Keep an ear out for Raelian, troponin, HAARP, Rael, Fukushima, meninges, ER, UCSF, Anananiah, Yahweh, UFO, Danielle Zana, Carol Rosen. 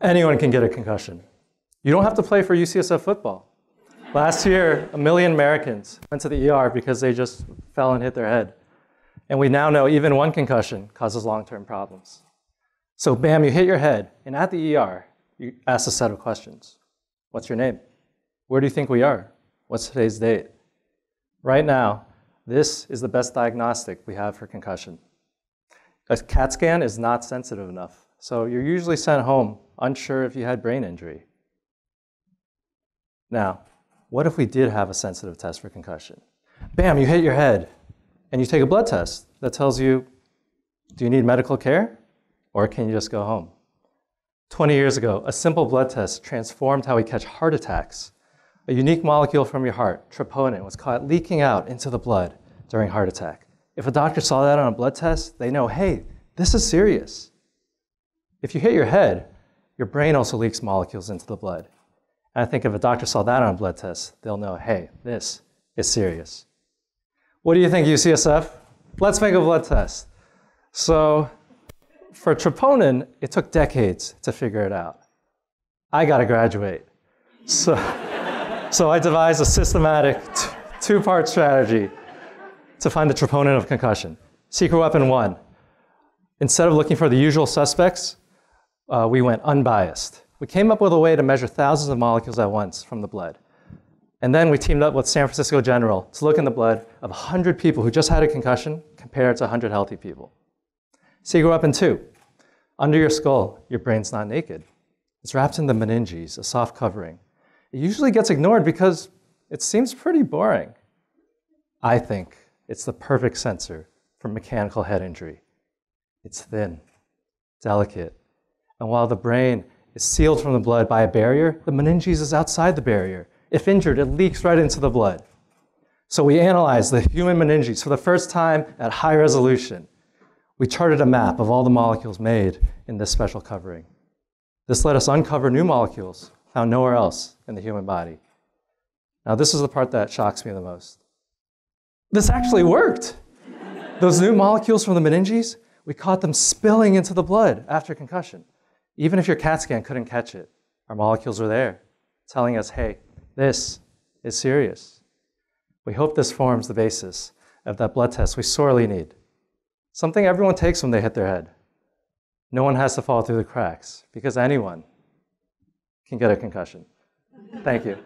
anyone can get a concussion. You don't have to play for UCSF football. Last year, 1 million Americans went to the ER because they just fell and hit their head. And we now know even one concussion causes long-term problems. So bam, you hit your head, and at the ER, you ask a set of questions. What's your name? Where do you think we are? What's today's date? Right now, this is the best diagnostic we have for concussion. A CAT scan is not sensitive enough, so you're usually sent home unsure if you had brain injury. Now, what if we did have a sensitive test for concussion? Bam, you hit your head, and you take a blood test that tells you, do you need medical care, or can you just go home? 20 years ago, a simple blood test transformed how we catch heart attacks. A unique molecule from your heart, troponin, was caught leaking out into the blood during heart attack. If a doctor saw that on a blood test, they know, hey, this is serious. If you hit your head, your brain also leaks molecules into the blood. And I think if a doctor saw that on a blood test, they'll know, hey, this is serious. What do you think, UCSF? Let's make a blood test. So for troponin, it took decades to figure it out. I got to graduate. So I devised a systematic two-part strategy to find the troponin of concussion. Secret weapon one, instead of looking for the usual suspects, we went unbiased. We came up with a way to measure thousands of molecules at once from the blood. And then we teamed up with San Francisco General to look in the blood of 100 people who just had a concussion compared to 100 healthy people. Secret weapon two, under your skull, your brain's not naked. It's wrapped in the meninges, a soft covering. It usually gets ignored because it seems pretty boring. I think it's the perfect sensor for mechanical head injury. It's thin, delicate, and while the brain is sealed from the blood by a barrier, the meninges is outside the barrier. If injured, it leaks right into the blood. So we analyzed the human meninges for the first time at high resolution. We charted a map of all the molecules made in this special covering. This let us uncover new molecules found nowhere else in the human body. Now this is the part that shocks me the most. This actually worked. Those new molecules from the meninges, we caught them spilling into the blood after concussion. Even if your CAT scan couldn't catch it, our molecules were there, telling us, hey, this is serious. We hope this forms the basis of that blood test we sorely need. Something everyone takes when they hit their head. No one has to fall through the cracks, because anyone can get a concussion. Thank you.